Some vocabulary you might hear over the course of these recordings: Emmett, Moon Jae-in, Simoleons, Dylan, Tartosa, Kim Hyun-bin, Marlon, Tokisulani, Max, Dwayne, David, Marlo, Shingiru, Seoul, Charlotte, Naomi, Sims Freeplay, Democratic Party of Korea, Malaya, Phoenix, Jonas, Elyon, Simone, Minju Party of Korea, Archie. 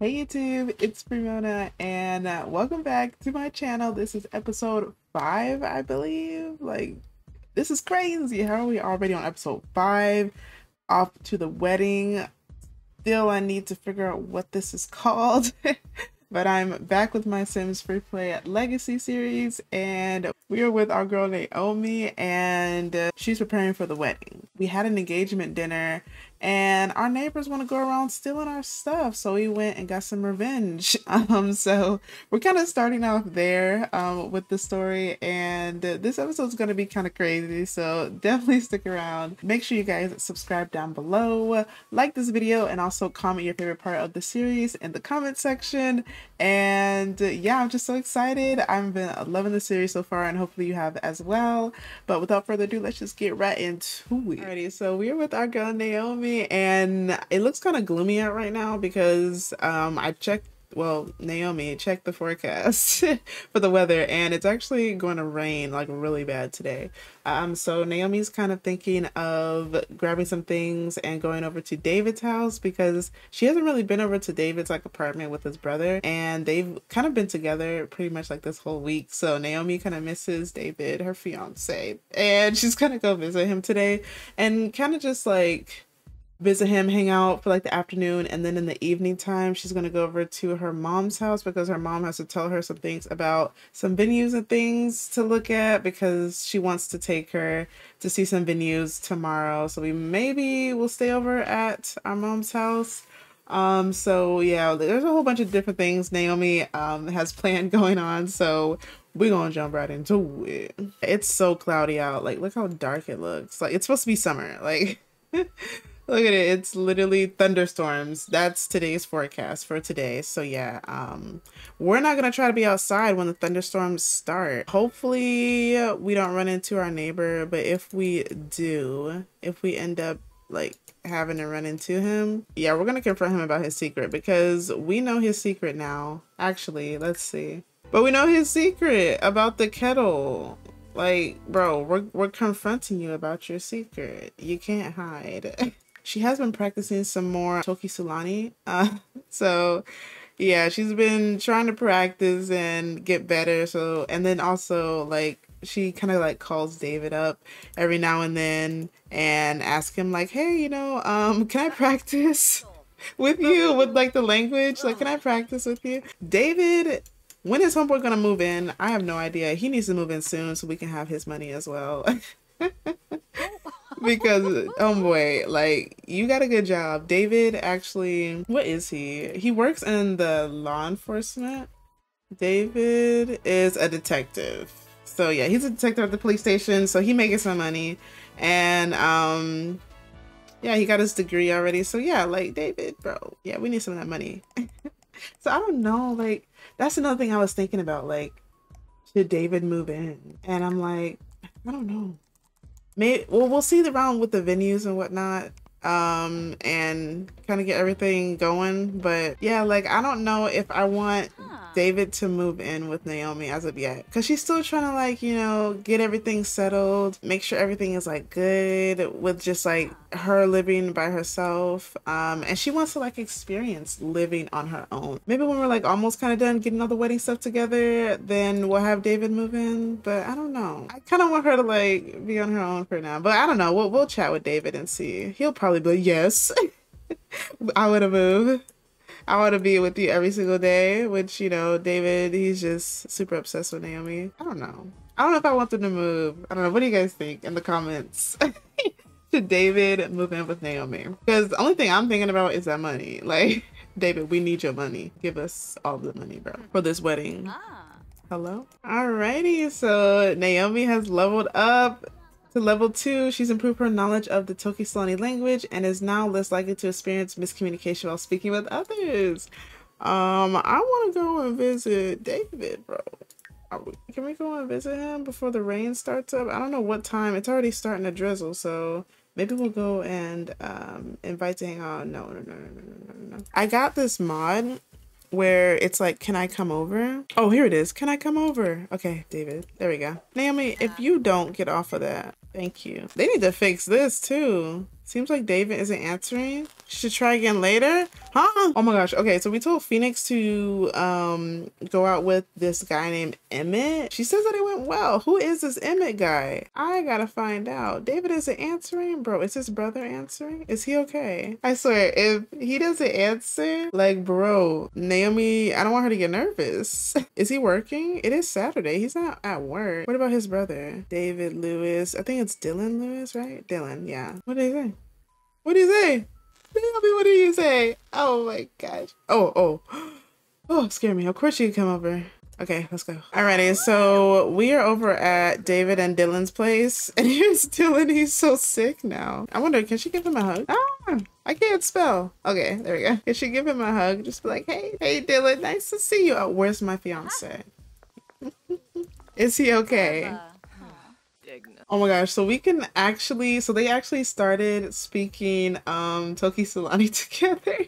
Hey YouTube, it's Simone and welcome back to my channel. This is episode 5, I believe. Like, this is crazy. How are we already on episode 5? Off to the wedding. Still, I need to figure out what this is called. But I'm back with my Sims Freeplay Legacy series, and we are with our girl Naomi, and she's preparing for the wedding. We had an engagement dinner, and our neighbors want to go around stealing our stuff, so we went and got some revenge. So we're kind of starting off there with the story, and this episode is going to be kind of crazy, so definitely stick around. Make sure you guys subscribe down below, like this video, and also comment your favorite part of the series in the comment section. And yeah, I'm just so excited. I've been loving the series so far, and hopefully you have as well. But without further ado, let's just get right into it. Alrighty, so we're with our girl Naomi, and it looks kind of gloomy out right now because Naomi checked the forecast for the weather, and it's actually going to rain like really bad today. So Naomi's kind of thinking of grabbing some things and going over to David's house because she hasn't really been over to David's like apartment with his brother, and they've kind of been together pretty much like this whole week. So Naomi kind of misses David, her fiance, and she's gonna go visit him today and kind of just like visit him, hang out for like the afternoon, and then in the evening time she's gonna go over to her mom's house because her mom has to tell her some things about some venues and things to look at because she wants to take her to see some venues tomorrow. So we maybe will stay over at our mom's house. So yeah, there's a whole bunch of different things Naomi has planned going on, so we're gonna jump right into it. It's so cloudy out, like look how dark it looks. Like it's supposed to be summer, like look at it, it's literally thunderstorms. That's today's forecast for today. So yeah, we're not gonna try to be outside when the thunderstorms start. Hopefully we don't run into our neighbor, but if we do, if we end up like having to run into him, yeah, we're gonna confront him about his secret because we know his secret now. Actually, let's see. But we know his secret about the kettle. Like, bro, we're confronting you about your secret. You can't hide. She has been practicing some more Tokisulani. So yeah, she's been trying to practice and get better. So, and then also like, she kind of like calls David up every now and then and asks him like, hey, you know, can I practice with you with like the language? Like, can I practice with you? David, when is homeboy gonna move in? I have no idea. He needs to move in soon so we can have his money as well. Because homeboy, like, you got a good job. David actually, what is he? He works in the law enforcement. David is a detective. So yeah, he's a detective at the police station. So he making some money, and yeah, he got his degree already. So yeah, like David, bro, yeah, we need some of that money. So I don't know, like, that's another thing I was thinking about, like, should David move in? And I'm like, I don't know. Maybe, well, we'll see around with the venues and whatnot, and kind of get everything going. But yeah, like, I don't know if I want David to move in with Naomi as of yet, because she's still trying to, like, you know, get everything settled, make sure everything is like good with just like her living by herself, and she wants to like experience living on her own. Maybe when we're like almost kind of done getting all the wedding stuff together, then we'll have David move in. But I don't know, I kind of want her to like be on her own for now. But I don't know, we'll chat with David and see. He'll probably be like, yes, I would have moved. I want to be with you every single day, which, you know, David, he's just super obsessed with Naomi. I don't know. I don't know if I want them to move. I don't know. What do you guys think in the comments? Should David move in with Naomi? Because the only thing I'm thinking about is that money. Like, David, we need your money. Give us all the money, bro, for this wedding. Hello? Alrighty. So Naomi has leveled up to level 2, she's improved her knowledge of the Tokisulani language and is now less likely to experience miscommunication while speaking with others. I want to go and visit David, bro. Can we go and visit him before the rain starts up? I don't know what time. It's already starting to drizzle, so maybe we'll go and invite to hang out. No. I got this mod where it's like, can I come over? Oh, here it is. Can I come over? Okay, David. There we go. Naomi, if you don't get off of that, thank you. They need to fix this too. Seems like David isn't answering. Should try again later? Huh? Oh my gosh. Okay, so we told Phoenix to go out with this guy named Emmett. She says that it went well. Who is this Emmett guy? I gotta find out. David isn't answering? Bro, is his brother answering? Is he okay? I swear, if he doesn't answer, like, bro, Naomi, I don't want her to get nervous. Is he working? It is Saturday. He's not at work. What about his brother? David Lewis. I think it's Dylan Lewis, right? Dylan, yeah. What did he say? What do you say? Tell me, what do you say? Oh my gosh. Oh, scared me. Of course you come over. Okay, let's go. Alrighty, so we are over at David and Dylan's place. And here's Dylan. He's so sick now. I wonder, can she give him a hug? Ah, I can't spell. Okay, there we go. Can she give him a hug? Just be like, hey Dylan, nice to see you. Oh, where's my fiance? Is he okay? Oh my gosh, so we can actually, so they actually started speaking Tokisulani together.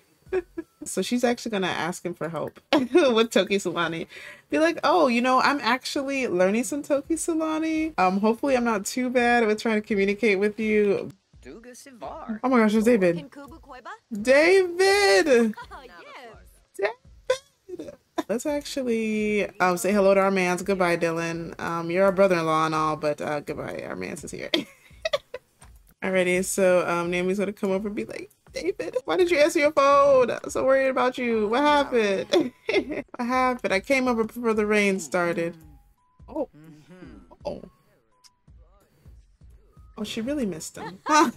So she's actually gonna ask him for help with Tokisulani. Be like, oh, you know, I'm actually learning some Tokisulani. Hopefully I'm not too bad with trying to communicate with you. Oh my gosh, it's David. David! David! Let's actually say hello to our mans. Goodbye, Dylan. You're our brother-in-law and all, but goodbye. Our mans is here. Alrighty, so Naomi's gonna come over and be like, David, why did you answer your phone? I'm so worried about you. What happened? What happened? I came over before the rain started. Oh. Oh. Oh, she really missed him. Huh?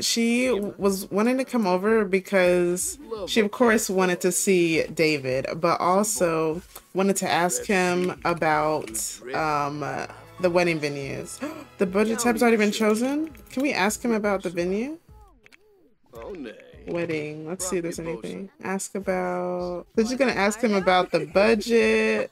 She was wanting to come over because she of course wanted to see David, but also wanted to ask him about the wedding venues. The budget type's already been chosen. Can we ask him about the venue? Wedding. Let's see if there's anything. Ask about... So she's gonna ask him about the budget.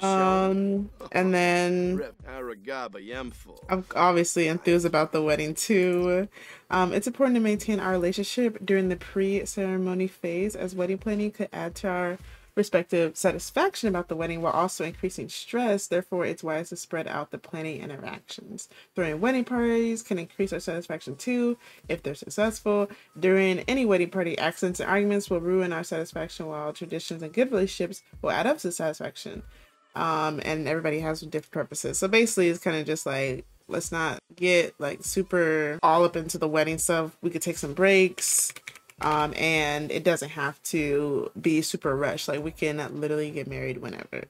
And then I'm obviously enthused about the wedding too. It's important to maintain our relationship during the pre-ceremony phase, as wedding planning could add to our respective satisfaction about the wedding while also increasing stress. Therefore, it's wise to spread out the planning interactions. Throwing wedding parties can increase our satisfaction too if they're successful. During any wedding party, accidents and arguments will ruin our satisfaction, while traditions and good relationships will add up to satisfaction. And everybody has different purposes. So basically it's kind of just like, let's not get like super all up into the wedding stuff. We could take some breaks, and it doesn't have to be super rushed. Like we can literally get married whenever.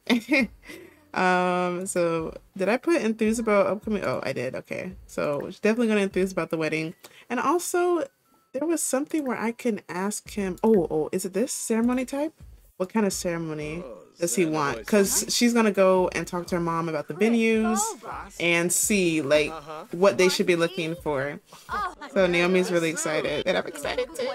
So did I put enthused about upcoming? Oh, I did. Okay. So she's definitely going to enthuse about the wedding. And also there was something where I can ask him, oh, is it this ceremony type? What kind of ceremony does he want? Because she's gonna go and talk to her mom about the venues and see like what they should be looking for. So Naomi's really excited, and I'm excited too.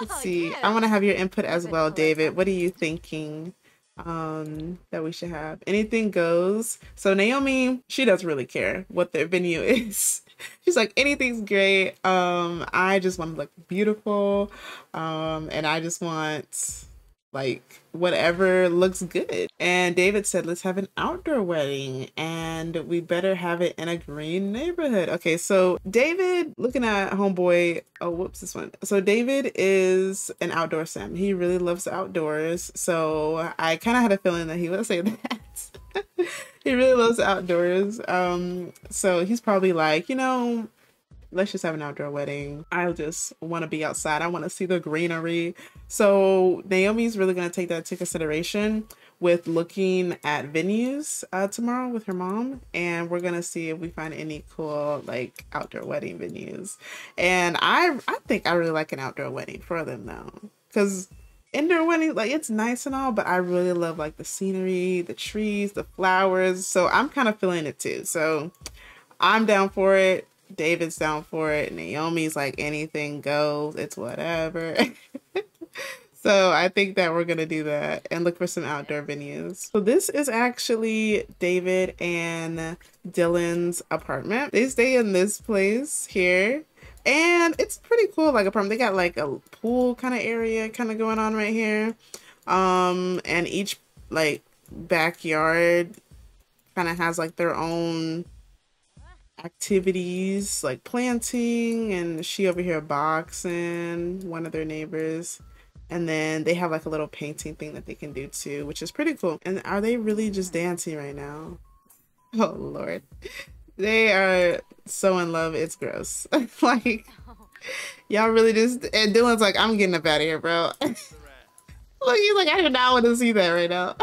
Let's see. I want to have your input as well, David. What are you thinking that we should have? Anything goes. So Naomi, she doesn't really care what their venue is. She's like, anything's great. I just want to look beautiful, and I just want like whatever looks good. And David said, let's have an outdoor wedding, and we better have it in a green neighborhood. Okay, so David, looking at homeboy, oh whoops, this one. So David is an outdoor sim. He really loves outdoors, so I kind of had a feeling that he would say that. He really loves outdoors, so he's probably like, you know, let's just have an outdoor wedding. I just want to be outside. I want to see the greenery. So Naomi's really going to take that into consideration with looking at venues tomorrow with her mom. And we're going to see if we find any cool like outdoor wedding venues. And I think I really like an outdoor wedding for them though. Because indoor wedding, like it's nice and all, but I really love like the scenery, the trees, the flowers. So I'm kind of feeling it too. So I'm down for it. David's down for it. Naomi's like, anything goes, it's whatever. So I think that we're gonna do that and look for some outdoor venues. So this is actually David and Dylan's apartment. They stay in this place here, and it's pretty cool like apartment. They got like a pool kind of area kind of going on right here, and each like backyard kind of has like their own activities like planting, and she over here boxing one of their neighbors. And then they have like a little painting thing that they can do too, which is pretty cool. And are they really just dancing right now? Oh Lord, they are so in love, it's gross. Like, y'all really just, and Dylan's like, I'm getting up out of here, bro. Look, he's like, I do not want to see that right now.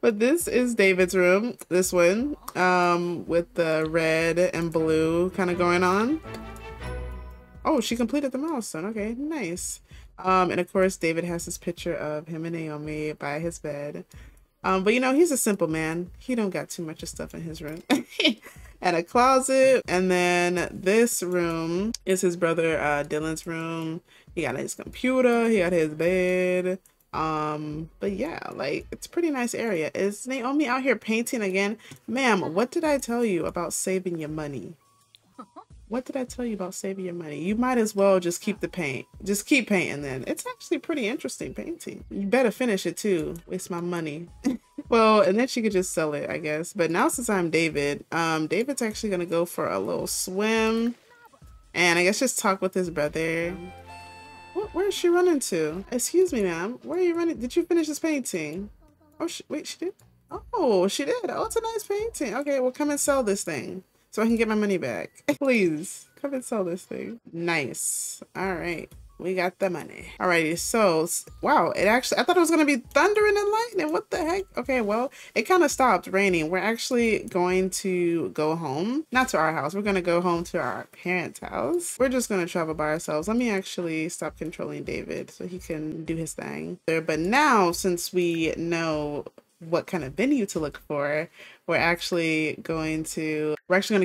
But this is David's room, this one, with the red and blue kind of going on. Oh, she completed the milestone. Okay, nice. And of course, David has this picture of him and Naomi by his bed. But you know, he's a simple man. He don't got too much of stuff in his room. And a closet. And then this room is his brother Dylan's room. He got his computer. He got his bed. But yeah, like, it's a pretty nice area. Is Naomi out here painting again? Ma'am, what did I tell you about saving your money? What did I tell you about saving your money? You might as well just keep the paint. Just keep painting then. It's actually pretty interesting painting. You better finish it too. Waste my money. Well, and then she could just sell it, I guess. But now since I'm David, David's actually going to go for a little swim. And I guess just talk with his brother. What, where is she running to? Excuse me, ma'am. Where are you running? Did you finish this painting? Oh, wait, she did? Oh, she did. Oh, it's a nice painting. Okay, well, come and sell this thing, so I can get my money back. Please come and sell this thing. Nice. All right, we got the money. Alrighty, so wow, it actually, I thought it was gonna be thundering and lightning. What the heck? Okay, well, it kind of stopped raining. We're actually going to go home, not to our house. We're gonna go home to our parents' house. We're just gonna travel by ourselves. Let me actually stop controlling David so he can do his thing there. But now, since we know what kind of venue to look for, we're actually going to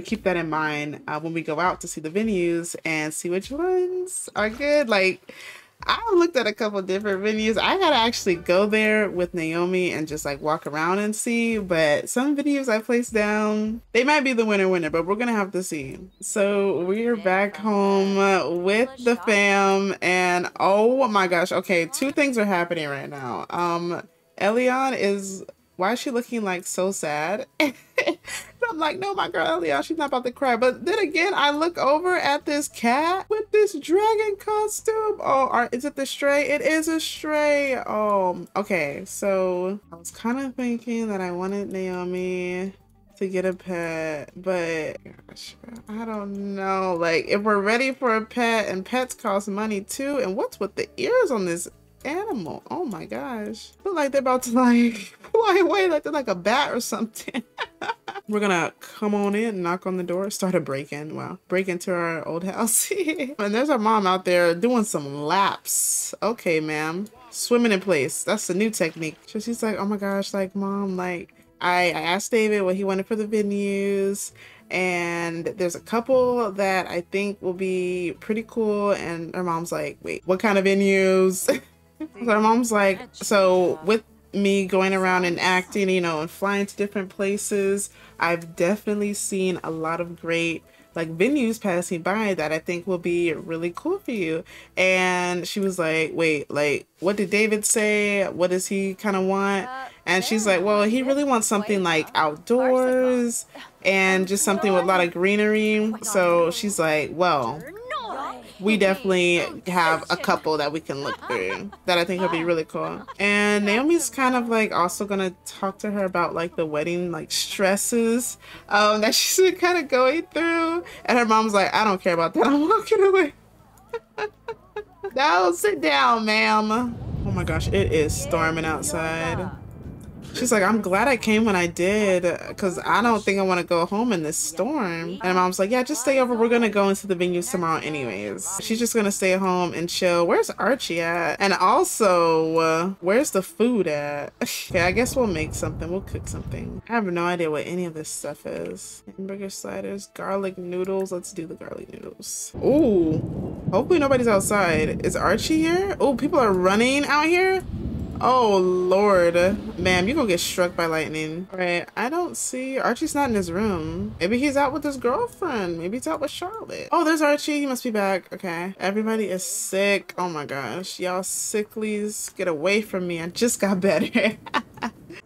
keep that in mind when we go out to see the venues and see which ones are good. Like, I've looked at a couple different venues. I gotta actually go there with Naomi and just like walk around and see, but some venues I placed down, they might be the winner, but we're gonna have to see. So we're back home with the fam, and oh my gosh, okay, two things are happening right now. Elyon is, why is she looking like so sad? I'm like, no, my girl Elyon, she's not about to cry. But then again, I look over at this cat with this dragon costume. Oh, is it the stray? It is a stray. Oh, okay. So I was kind of thinking that I wanted Naomi to get a pet, but gosh, I don't know. Like, if we're ready for a pet, and pets cost money too. And what's with the ears on this animal? Oh my gosh, I feel like they're about to like fly away, like they're like a bat or something. We're gonna come on in, knock on the door, start a break-in. Wow, break into our old house. And there's our mom out there doing some laps. Okay, ma'am, swimming in place, that's the new technique. So she's like, oh my gosh, like, mom, like I asked David what he wanted for the venues, and there's a couple that I think will be pretty cool. And her mom's like, wait, what kind of venues? So her mom's like, so with me going around and acting, you know, and flying to different places, I've definitely seen a lot of great like venues passing by that I think will be really cool for you. And she was like, wait, like what did David say? What does he kind of want? And she's like, well, he really wants something like outdoors and just something with a lot of greenery. So she's like, well, we definitely have a couple that we can look through that I think would be really cool. And Naomi's kind of like also gonna talk to her about like the wedding like stresses that she's kind of going through. And her mom's like, I don't care about that, I'm walking away. No, sit down, ma'am. Oh my gosh, it is storming outside. She's like, I'm glad I came when I did, because I don't think I want to go home in this storm. And mom's like, yeah, just stay over. We're going to go into the venue tomorrow anyways. She's just going to stay at home and chill. Where's Archie at? And also, where's the food at? Okay, I guess we'll make something. We'll cook something. I have no idea what any of this stuff is. Hamburger sliders, garlic noodles. Let's do the garlic noodles. Ooh, hopefully nobody's outside. Is Archie here? Oh, people are running out here. Oh Lord, ma'am, you're gonna get struck by lightning. All right, I don't see, Archie's not in his room. Maybe he's out with his girlfriend. Maybe he's out with Charlotte. Oh, there's Archie, he must be back. Okay, everybody is sick. Oh my gosh, y'all sicklies, get away from me. I just got better.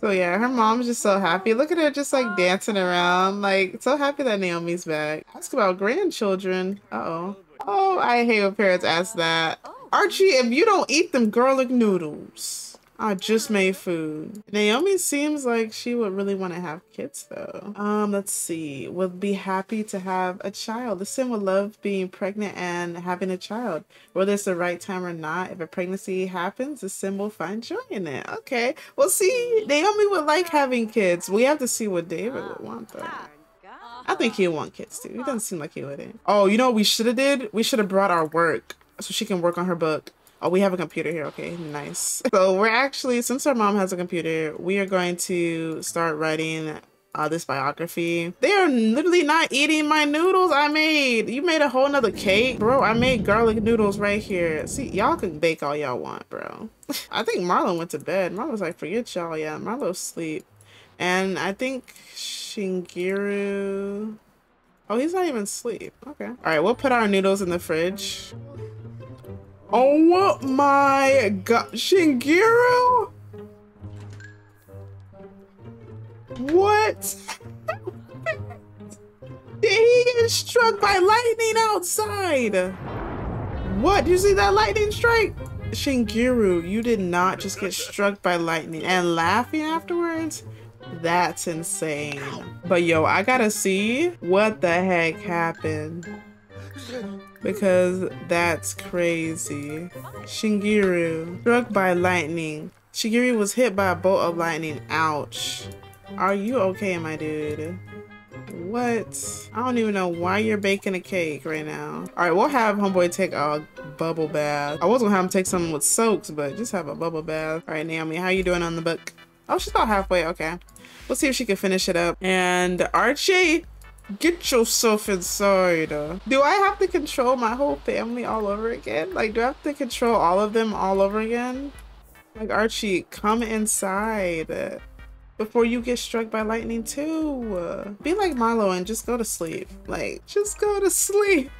So yeah, her mom's just so happy. Look at her just like dancing around, like so happy that Naomi's back. Ask about grandchildren. Uh-oh. Oh, I hate when parents ask that. Archie, if you don't eat them garlic noodles. I just made food. Naomi seems like she would really want to have kids though. Let's see. Would be happy to have a child. The Sim would love being pregnant and having a child. Whether it's the right time or not, if a pregnancy happens, the Sim will find joy in it. Okay. Well, see, Naomi would like having kids. We have to see what David would want though. I think he'd want kids too. He doesn't seem like he wouldn't. Oh, you know what we should have did? We should have brought our work so she can work on her book. Oh, we have a computer here. Okay, nice. So we're actually, since our mom has a computer, we are going to start writing this biography. They are literally not eating my noodles I made. You made a whole nother cake. Bro, I made garlic noodles right here. See, y'all can bake all y'all want, bro. I think Marlon went to bed. Marlon was like, forget y'all. Yeah, Marlo's asleep. And I think Shingiru... Oh, he's not even asleep. Okay. All right, we'll put our noodles in the fridge. Oh my god, Shingiru? What? Did he get struck by lightning outside? What? Do you see that lightning strike? Shingiru, you did not just get struck by lightning and laughing afterwards? That's insane. But yo, I gotta see what the heck happened. Because that's crazy. Shingiru, struck by lightning. Shingiru was hit by a bolt of lightning. Ouch. Are you okay, my dude? What? I don't even know why you're baking a cake right now. All right, we'll have homeboy take a bubble bath. I was gonna have him take something with soaks, but just have a bubble bath. All right, Naomi, how you doing on the book? Oh, she's about halfway, okay. We'll see if she can finish it up. And Archie, get yourself inside. Do I have to control my whole family all over again? Like, do I have to control all of them all over again? Like, Archie, come inside before you get struck by lightning too. Be like Marlo and just go to sleep. Like, just go to sleep.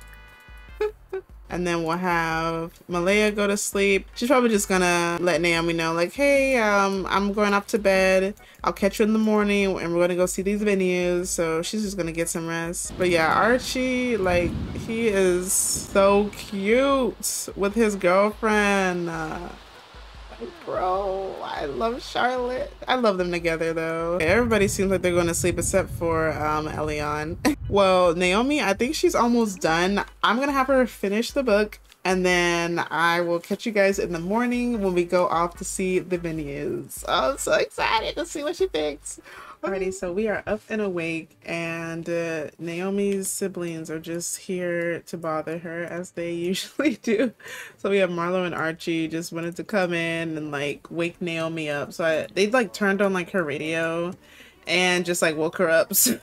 And then we'll have Malaya go to sleep. She's probably just gonna let Naomi know, like, hey, I'm going up to bed. I'll catch you in the morning and we're gonna go see these venues. So she's just gonna get some rest. But yeah, Archie, like, he is so cute with his girlfriend. Bro, I love Charlotte. I love them together though. Everybody seems like they're going to sleep except for Elyon. Well, Naomi, I think she's almost done. I'm gonna have her finish the book and then I will catch you guys in the morning when we go off to see the venues. Oh, I'm so excited to see what she thinks. Alrighty, so we are up and awake, and Naomi's siblings are just here to bother her as they usually do. So we have Marlo and Archie just wanted to come in and like wake Naomi up. So they like turned on like her radio and just like woke her up. So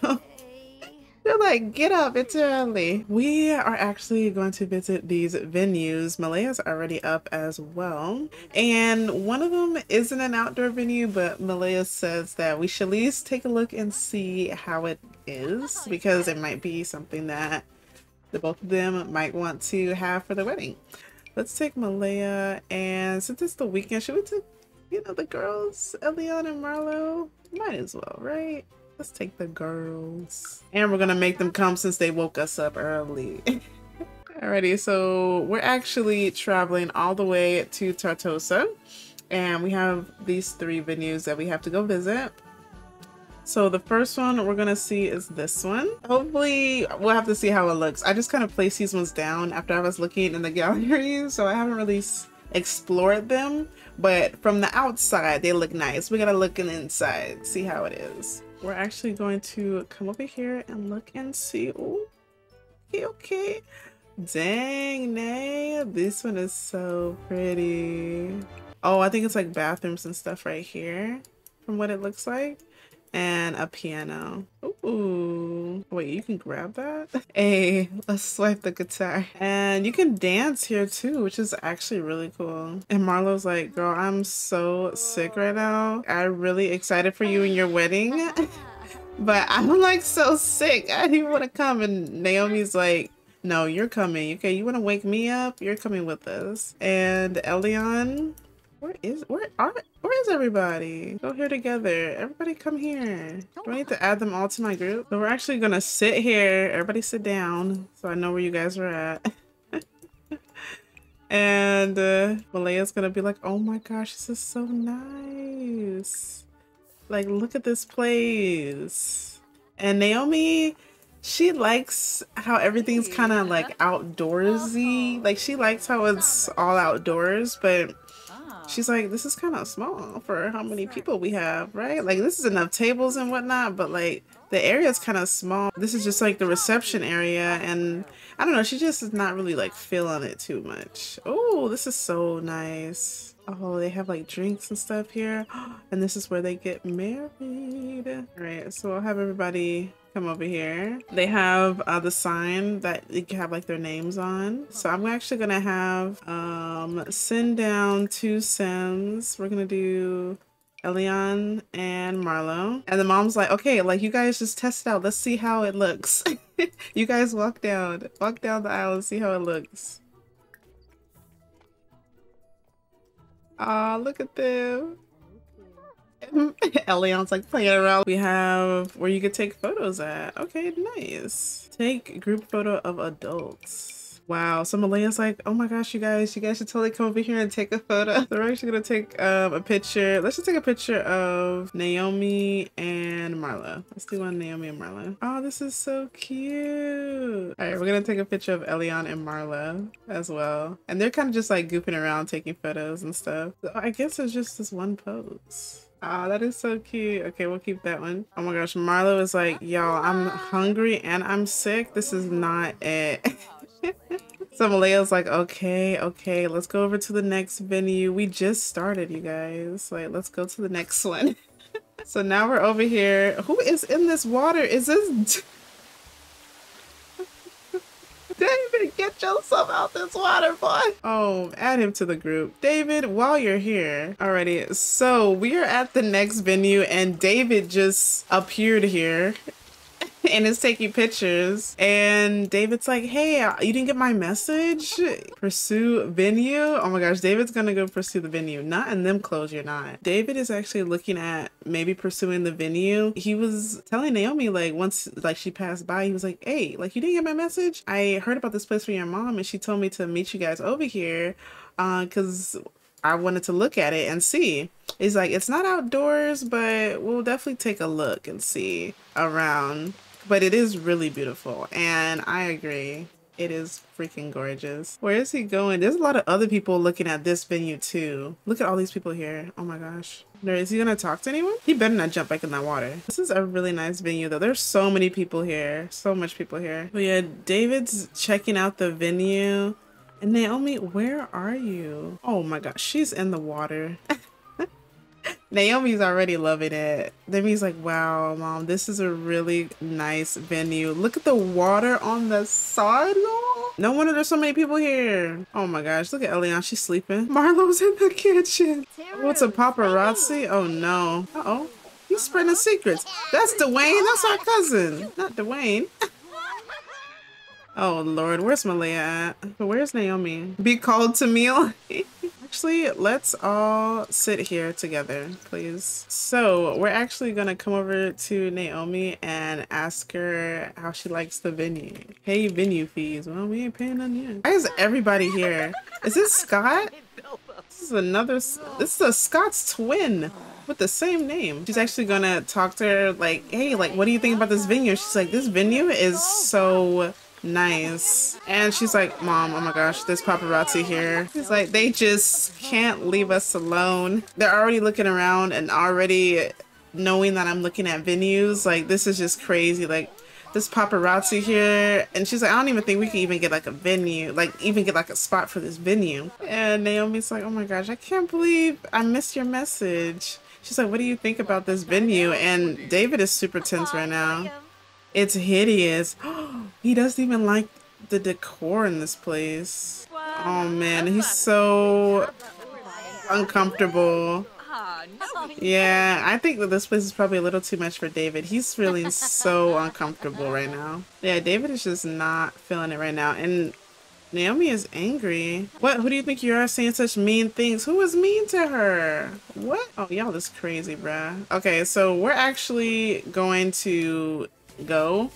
they're like, get up, it's early. We are actually going to visit these venues. Malaya's already up as well. And one of them isn't an outdoor venue, but Malaya says that we should at least take a look and see how it is, because it might be something that the both of them might want to have for the wedding. Let's take Malaya, and since it's the weekend, should we take, you know, the girls, Elyon and Marlo? Might as well, right? Let's take the girls. And we're gonna make them come since they woke us up early. Alrighty, so we're actually traveling all the way to Tartosa. And we have these three venues that we have to go visit. So the first one we're gonna see is this one. Hopefully, we'll have to see how it looks. I just kind of placed these ones down after I was looking in the gallery, so I haven't really explored them. But from the outside, they look nice. We gotta look inside, see how it is. We're actually going to come over here and look and see. Oh, okay, okay. Dang, nay, this one is so pretty. Oh, I think it's like bathrooms and stuff right here from what it looks like. And a piano. Ooh, wait, you can grab that? Hey, let's swipe the guitar. And you can dance here too, which is actually really cool. And Marlo's like, girl, I'm so sick right now. I'm really excited for you and your wedding, but I'm like so sick. I didn't want to come. And Naomi's like, no, you're coming. Okay, you want to wake me up? You're coming with us. And Elyon, Where is everybody? Go here together. Everybody come here. Do I need to add them all to my group? So we're actually gonna sit here. Everybody sit down so I know where you guys are at. And Malaya's gonna be like, oh my gosh, this is so nice. Like, look at this place. And Naomi, she likes how everything's kind of like outdoorsy. Like, she likes how it's all outdoors, but she's like, this is kind of small for how many people we have, right? Like, this is enough tables and whatnot, but like the area is kind of small. This is just like the reception area, and I don't know, she just is not really like feeling it too much. Oh, this is so nice. Oh, they have like drinks and stuff here, and this is where they get married. All right, so I'll have everybody come over here. They have the sign that you can have like their names on. So I'm actually gonna have send down 2 Sims. We're gonna do Elyon and Marlo. And the mom's like, okay, like you guys just test it out. Let's see how it looks. You guys walk down the aisle and see how it looks. Ah, look at them. Elyon's like playing around. We have where you could take photos at. Okay, nice. Take group photo of adults. Wow. So Malaya's like, oh my gosh, you guys should totally come over here and take a photo. So we're actually gonna take a picture. Let's just take a picture of Naomi and Marlo. Let's do one Naomi and Marlo. Oh, this is so cute. All right, we're gonna take a picture of Elyon and Marlo as well. And they're kind of just like goofing around, taking photos and stuff. So I guess it's just this one pose. Oh, that is so cute. Okay, we'll keep that one. Oh my gosh, Marlo is like, y'all, I'm hungry and I'm sick. This is not it. So Malaya's like, okay, let's go over to the next venue. We just started, you guys. Like, let's go to the next one. So now we're over here. Who is in this water? Is this... David, get yourself out this water, boy. Oh, add him to the group. David, while you're here. Alrighty, so we are at the next venue and David just appeared here and is taking pictures. And David's like, hey, you didn't get my message? Pursue venue? Oh my gosh, David's gonna go pursue the venue. Not in them clothes, you're not. David is actually looking at maybe pursuing the venue. He was telling Naomi, like, once like she passed by, he was like, hey, like, you didn't get my message? I heard about this place from your mom and she told me to meet you guys over here because I wanted to look at it and see. He's like, it's not outdoors, but we'll definitely take a look and see around. But it is really beautiful, and I agree. It is freaking gorgeous. Where is he going? There's a lot of other people looking at this venue too. Look at all these people here. Oh my gosh. Is he gonna talk to anyone? He better not jump back in that water. This is a really nice venue though. There's so many people here. So much people here. But yeah, David's checking out the venue. And Naomi, where are you? Oh my gosh, she's in the water. Naomi's already loving it. Naomi's like, wow, mom, this is a really nice venue. Look at the water on the side. No wonder there's so many people here. Oh my gosh, look at Elyon, she's sleeping. Marlo's in the kitchen. What's a paparazzi? Oh no. Uh-oh, he's spreading secrets. That's Dwayne, that's our cousin. Not Dwayne. Oh Lord, where's Malaya at? Where's Naomi? Be called to meal. Actually, let's all sit here together, please. So we're actually gonna come over to Naomi and ask her how she likes the venue. Hey, venue fees. Well, we ain't paying none yet. Why is everybody here? Is this Scott? This is another. This is a Scott's twin with the same name. She's actually gonna talk to her like, hey, like, what do you think about this venue? She's like, this venue is so nice. And she's like, mom, oh my gosh, there's paparazzi here. She's like, they just can't leave us alone. They're already looking around and already knowing that I'm looking at venues. Like, this is just crazy. Like, this paparazzi here. And she's like, I don't even think we can even get like a venue, like even get like a spot for this venue. And Naomi's like, oh my gosh, I can't believe I missed your message. She's like, what do you think about this venue? And David is super tense right now. It's hideous. He doesn't even like the decor in this place. Oh man, he's so uncomfortable. Yeah, I think that this place is probably a little too much for David. He's feeling so uncomfortable right now. Yeah, David is just not feeling it right now. And Naomi is angry. What? Who do you think you are saying such mean things? Who was mean to her? What? Oh, y'all is crazy, bruh. Okay, so we're actually going to go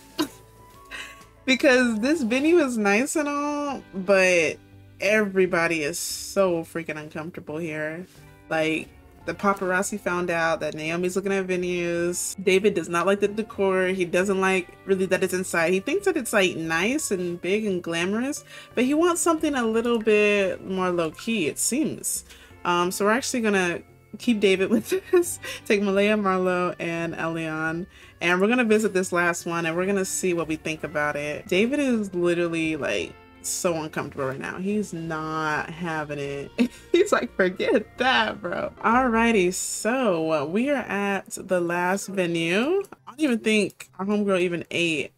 because this venue is nice and all, but everybody is so freaking uncomfortable here. Like, the paparazzi found out that Naomi's looking at venues. David does not like the decor. He doesn't like really that it's inside. He thinks that it's like nice and big and glamorous, but he wants something a little bit more low key, it seems. So we're actually gonna keep David with us, take Malaya, Marlo, and Elyon, and we're gonna visit this last one and we're gonna see what we think about it. David is literally like so uncomfortable right now. He's not having it. He's like, forget that, bro. Alrighty, so we are at the last venue. I don't even think our homegirl even ate.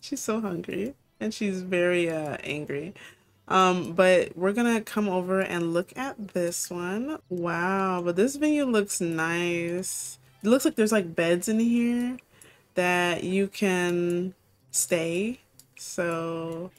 She's so hungry and she's very angry. But we're gonna come over and look at this one. Wow, but this venue looks nice. It looks like there's like beds in here that you can stay. So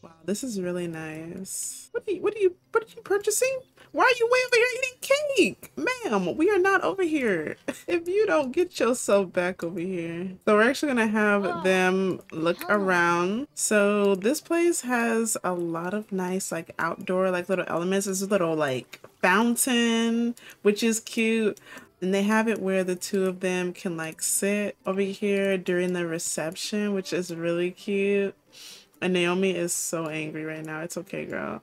wow, this is really nice. What are you purchasing? Why are you way over here eating cake? Ma'am, we are not over here. If you don't get yourself back over here. So we're actually gonna have them look around. So this place has a lot of nice like outdoor like little elements. There's a little like fountain, which is cute. And they have it where the two of them can like sit over here during the reception, which is really cute. And Naomi is so angry right now. It's okay, girl.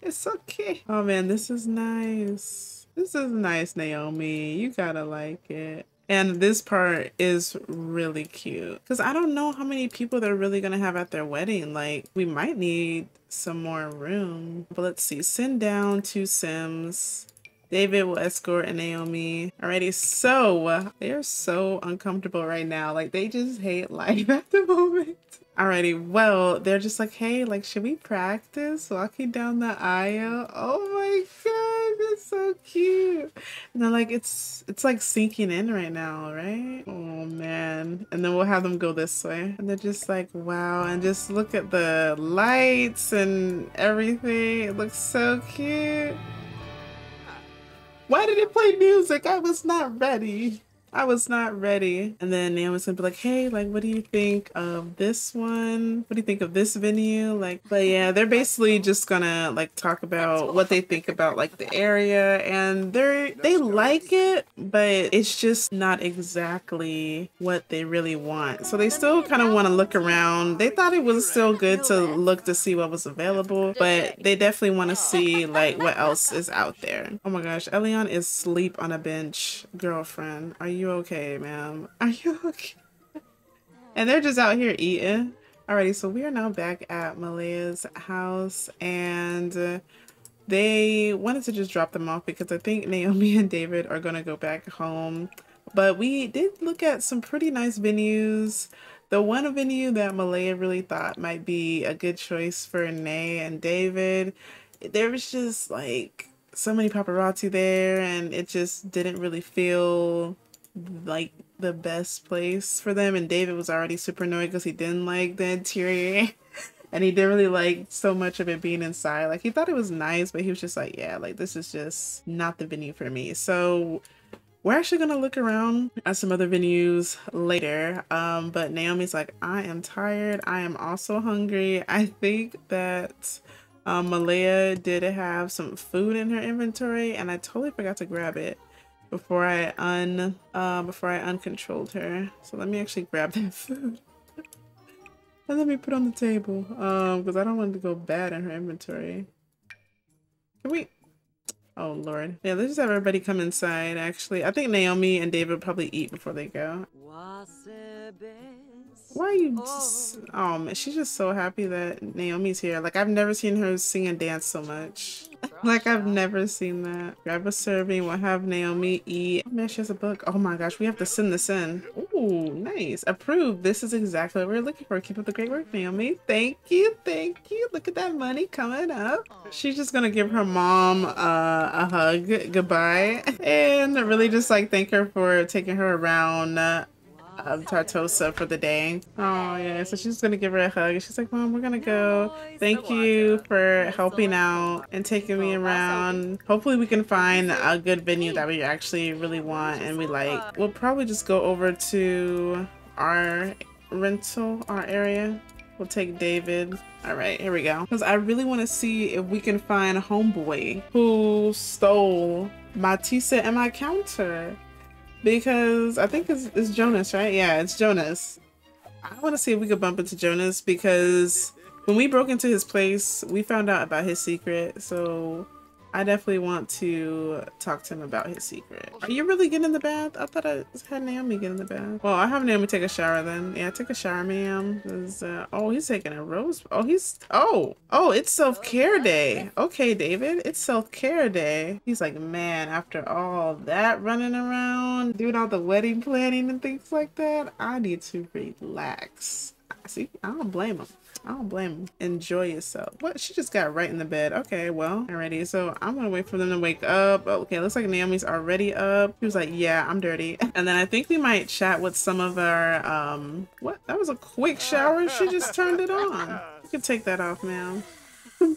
It's okay. Oh man, this is nice. This is nice, Naomi. You gotta like it. And this part is really cute because I don't know how many people they're really gonna have at their wedding. Like, we might need some more room. But let's see. Send down two Sims. David will escort and Naomi. Alrighty, so they are so uncomfortable right now. Like, they just hate life at the moment. Alrighty, well, they're just like, hey, like, should we practice walking down the aisle? Oh my god, that's so cute. And they're like, it's like sinking in right now, right? Oh man. And then we'll have them go this way. And they're just like, wow. And just look at the lights and everything. It looks so cute. Why did it play music? I was not ready. I was not ready. And then Naomi's gonna be like, hey, like, what do you think of this one? What do you think of this venue? Like, but yeah, they're basically just gonna like talk about what they think about like the area, and they like it, but it's just not exactly what they really want. So they still kind of want to look around. They thought it was still good to look to see what was available, but they definitely want to see like what else is out there. Oh my gosh, Elyon is asleep on a bench. Girlfriend, are you okay, ma'am? Are you okay? And they're just out here eating. Alrighty, so we are now back at Malaya's house, and they wanted to just drop them off because I think Naomi and David are gonna go back home. But we did look at some pretty nice venues. The one venue that Malaya really thought might be a good choice for Nay and David, there was just like so many paparazzi there, and it just didn't really feel like the best place for them. And David was already super annoyed because he didn't like the interior and he didn't really like so much of it being inside. Like, he thought it was nice, but he was just like, yeah, like, this is just not the venue for me. So we're actually gonna look around at some other venues later, but Naomi's like, I am tired, I am also hungry. I think that Malaya did have some food in her inventory and I totally forgot to grab it before I uncontrolled her. So let me actually grab that food and let me put on the table, because I don't want to go bad in her inventory. Can we? Oh Lord. Yeah, let's just have everybody come inside. Actually, I think Naomi and David probably eat before they go. Why are you just, oh man, she's just so happy that Naomi's here. Like, I've never seen her sing and dance so much. Like, I've never seen that. Grab a serving, we'll have Naomi eat. Oh man, she has a book. Oh my gosh, we have to send this in. Ooh, nice. Approved. This is exactly what we're looking for. Keep up the great work, Naomi. Thank you, thank you. Look at that money coming up. She's just gonna give her mom a hug, goodbye, and really just like thank her for taking her around Tartosa for the day. Oh yeah, so she's gonna give her a hug. She's like, Mom, we're gonna go. Thank you for helping out and taking me around. Hopefully we can find a good venue that we actually really want and we like. We'll probably just go over to our rental, our area. We'll take David. All right, here we go. Because I really want to see if we can find homeboy who stole my tea set and my counter. Because I think it's Jonas, right? Yeah, it's Jonas. I want to see if we could bump into Jonas because when we broke into his place, we found out about his secret. So I definitely want to talk to him about his secret. Are you really getting in the bath? I thought I had Naomi get in the bath. Well, I have Naomi take a shower then. Yeah, take a shower, ma'am. Oh, he's taking a rose. Oh, oh, it's self-care day. Okay, David, it's self-care day. He's like, man, after all that running around, doing all the wedding planning and things like that, I need to relax. See, I don't blame him. I don't blame him. Enjoy yourself. What? She just got right in the bed. Okay, well, alrighty. So I'm gonna wait for them to wake up. Okay, looks like Naomi's already up. She was like, yeah, I'm dirty. And then I think we might chat with some of our, what? That was a quick shower. She just turned it on. You can take that off, ma'am.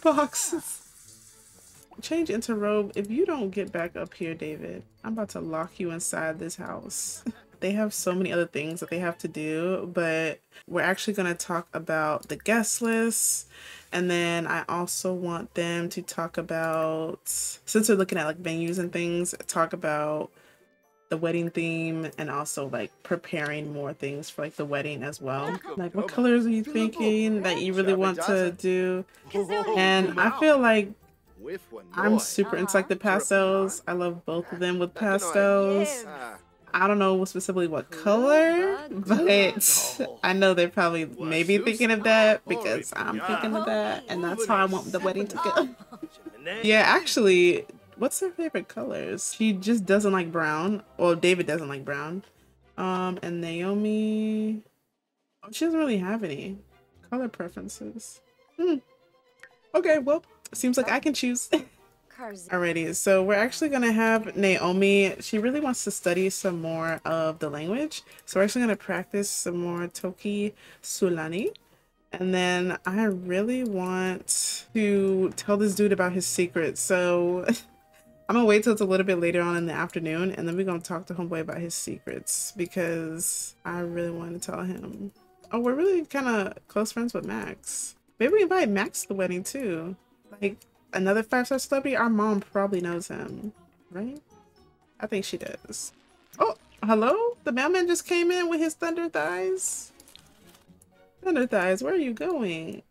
Boxes. Change into robe. If you don't get back up here, David, I'm about to lock you inside this house. They have so many other things that they have to do, but we're actually going to talk about the guest list. And then I also want them to talk about, since we're looking at like venues and things, talk about the wedding theme and also like preparing more things for like the wedding as well. Like what colors are you thinking that you really want to do? And I feel like I'm super into like the pastels. I love both of them with pastels. I don't know specifically what color, but I know they're probably maybe thinking of that because I'm thinking of that, and that's how I want the wedding to go. Yeah, actually, what's her favorite colors? She just doesn't like brown. Well, David doesn't like brown. And Naomi, she doesn't really have any color preferences. Okay, well, seems like I can choose. Alrighty, so we're actually going to have Naomi. She really wants to study some more of the language. So we're actually going to practice some more Tokisulani. And then I really want to tell this dude about his secret. So I'm going to wait till it's a little bit later on in the afternoon. And then we're going to talk to homeboy about his secrets because I really want to tell him. Oh, we're really kind of close friends with Max. Maybe we invite Max to the wedding too. Like, another five-star celebrity? Our mom probably knows him, right? I think she does. Oh, hello? The mailman just came in with his thunder thighs. Thunder thighs, where are you going?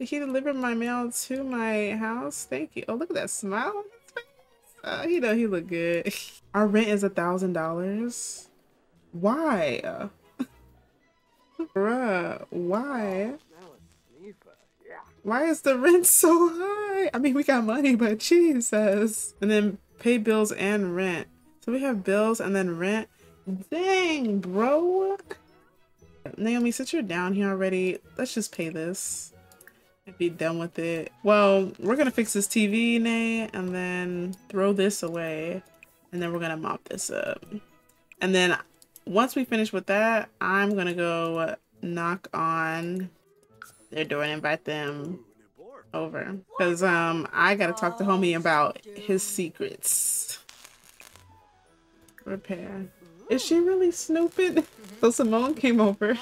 Did he deliver my mail to my house? Thank you. Oh, look at that smile on his face. You know, he looked good. Our rent is $1,000. Why? Bruh, why? Why is the rent so high? I mean, we got money, but Jesus. And then pay bills and rent. So we have bills and then rent. Dang, bro. Naomi, since you're down here already, let's just pay this and be done with it. Well, we're going to fix this TV, Nay, and then throw this away. And then we're going to mop this up. And then once we finish with that, I'm going to go knock on their door and invite them over because I gotta talk to homie about his secrets. Repair. Is she really snooping? So Simone came over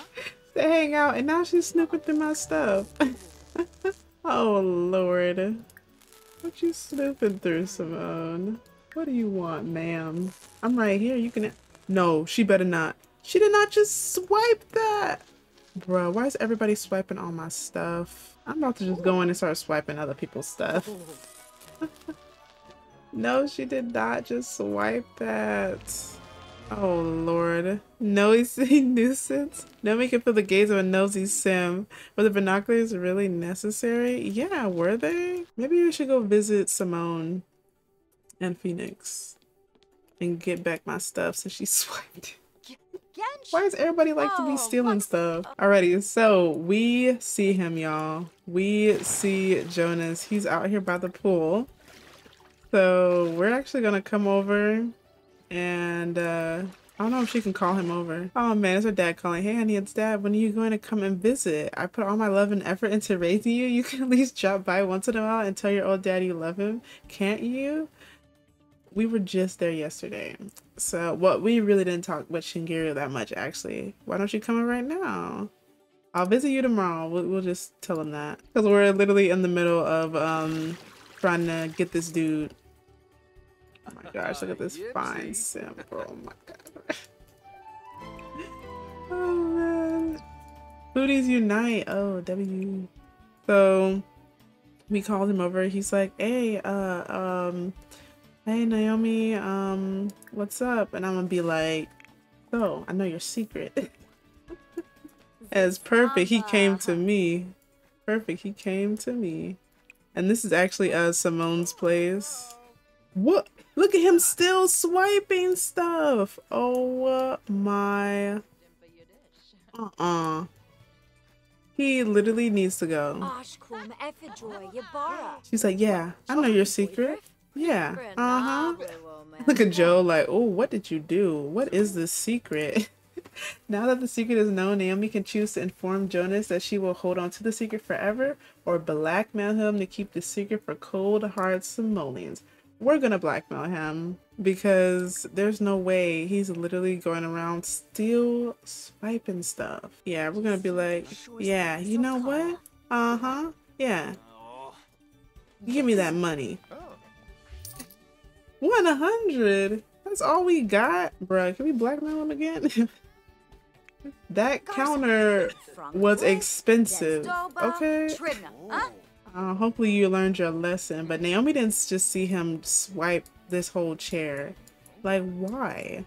to hang out and now she's snooping through my stuff. Oh Lord, what you snooping through, Simone? What do you want, ma'am? I'm right here. You can. No, she better not. She did not just swipe that. Bro, why is everybody swiping all my stuff? I'm about to just go in and start swiping other people's stuff. No, she did not just swipe that. Oh, Lord. Noisy nuisance. Naomi can feel the gaze of a nosy sim. Were the binoculars really necessary? Yeah, were they? Maybe we should go visit Simone and Phoenix and get back my stuff since she swiped it. Why does everybody like to be stealing stuff? Alrighty, so we see him, y'all. We see Jonas. He's out here by the pool. So we're actually gonna come over and I don't know if she can call him over. Oh man, it's her dad calling. Hey, honey, it's dad. When are you going to come and visit? I put all my love and effort into raising you. You can at least drop by once in a while and tell your old dad you love him, can't you? We were just there yesterday. So what, we really didn't talk with Shingiru that much, actually. Why don't you come in right now? I'll visit you tomorrow. We'll just tell him that. Because we're literally in the middle of trying to get this dude. Oh my gosh, look at this fine sample. Oh my god. Oh man. Foodies unite. Oh, W. So we called him over. He's like, hey, hey Naomi, what's up? And I'm gonna be like, oh, I know your secret. As perfect, he came to me. Perfect, he came to me. And this is actually Simone's place. What? Look at him still swiping stuff. Oh my. He literally needs to go. She's like, yeah, I know your secret. Yeah. Look at Joe like, oh, what did you do? What is this secret? Now that the secret is known, Naomi can choose to inform Jonas that she will hold on to the secret forever or blackmail him to keep the secret for cold hard Simoleons. We're gonna blackmail him because there's no way he's literally going around still swiping stuff. Yeah, we're gonna be like, yeah, you know what? Yeah. Give me that money. 100? That's all we got? Bruh, can we blackmail him again? That counter was expensive. Okay. Hopefully you learned your lesson, but Naomi didn't just see him swipe this whole chair. Like, why?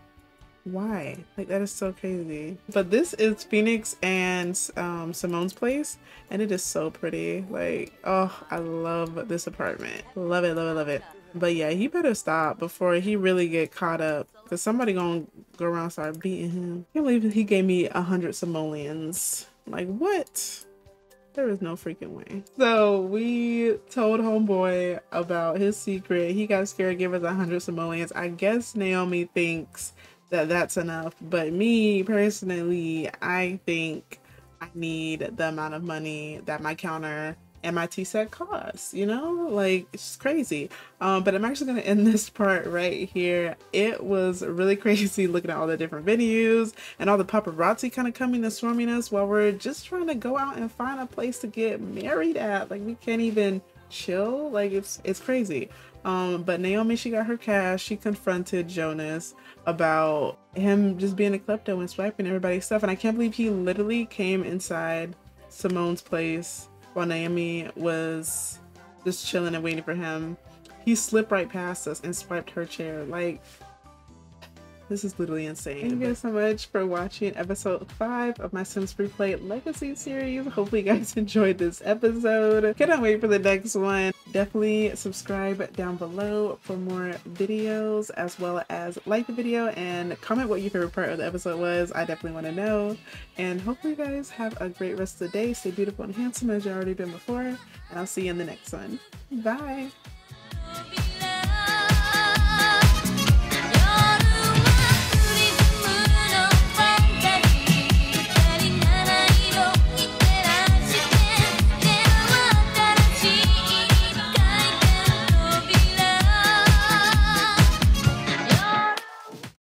Why? Like, that is so crazy. But this is Phoenix and Simone's place, and it is so pretty. Like, oh, I love this apartment. Love it, love it, love it. But yeah, he better stop before he really get caught up, because somebody gonna go around and start beating him. I can't believe he gave me 100 simoleons. Like, what? There is no freaking way. So we told homeboy about his secret. He got scared, gave us 100 simoleons. I guess Naomi thinks that that's enough, but me personally, I think I need the amount of money that my counter and my tea set costs, you know? Like, it's crazy. But I'm actually gonna end this part right here. It was really crazy looking at all the different venues and all the paparazzi kind of coming and swarming us while we're just trying to go out and find a place to get married at. Like, we can't even chill. Like, it's crazy. But Naomi, she got her cash. She confronted Jonas about him just being a klepto and swiping everybody's stuff. And I can't believe he literally came inside Simone's place while Naomi was just chilling and waiting for him. He slipped right past us and swiped her chair. Like, this is literally insane. Thank you guys so much for watching episode 5 of my Sims Freeplay Legacy series. Hopefully you guys enjoyed this episode. Cannot wait for the next one. Definitely subscribe down below for more videos, as well as like the video and comment what your favorite part of the episode was. I definitely want to know. And hopefully you guys have a great rest of the day. Stay beautiful and handsome as you've already been before. And I'll see you in the next one. Bye.